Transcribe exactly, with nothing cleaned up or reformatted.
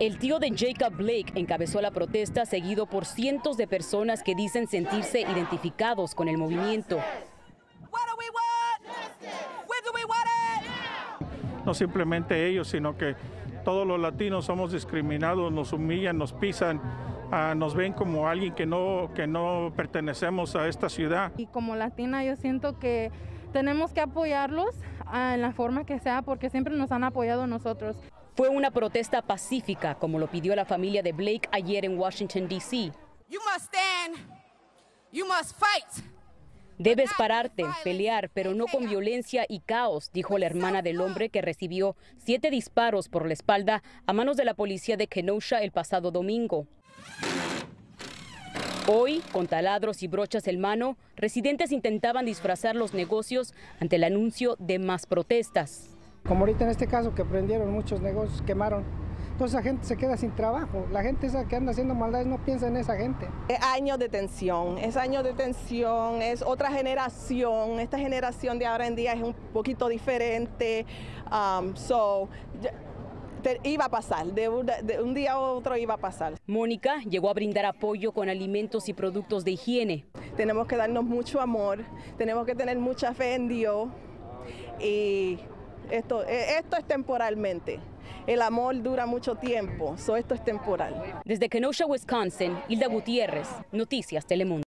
El tío de Jacob Blake encabezó la protesta, seguido por cientos de personas que dicen sentirse identificados con el movimiento. No simplemente ellos, sino que todos los latinos somos discriminados, nos humillan, nos pisan, uh, nos ven como alguien que no, que no pertenecemos a esta ciudad. Y como latina yo siento que tenemos que apoyarlos uh, en la forma que sea, porque siempre nos han apoyado nosotros. Fue una protesta pacífica, como lo pidió la familia de Blake ayer en Washington, D C You must stand. You must fight. Debes pararte, pelear, pero no con violencia y caos, dijo la hermana del hombre que recibió siete disparos por la espalda a manos de la policía de Kenosha el pasado domingo. Hoy, con taladros y brochas en mano, residentes intentaban disfrazar los negocios ante el anuncio de más protestas. Como ahorita en este caso que prendieron muchos negocios, quemaron. Entonces la gente se queda sin trabajo, la gente esa que anda haciendo maldades no piensa en esa gente. Es años de tensión, es años de tensión, es otra generación, esta generación de ahora en día es un poquito diferente, um, so, te, iba a pasar, de, de un día a otro iba a pasar. Mónica llegó a brindar apoyo con alimentos y productos de higiene. Tenemos que darnos mucho amor, tenemos que tener mucha fe en Dios y esto, esto es temporalmente. El amor dura mucho tiempo, so esto es temporal. Desde Kenosha, Wisconsin, Hilda Gutiérrez, Noticias Telemundo.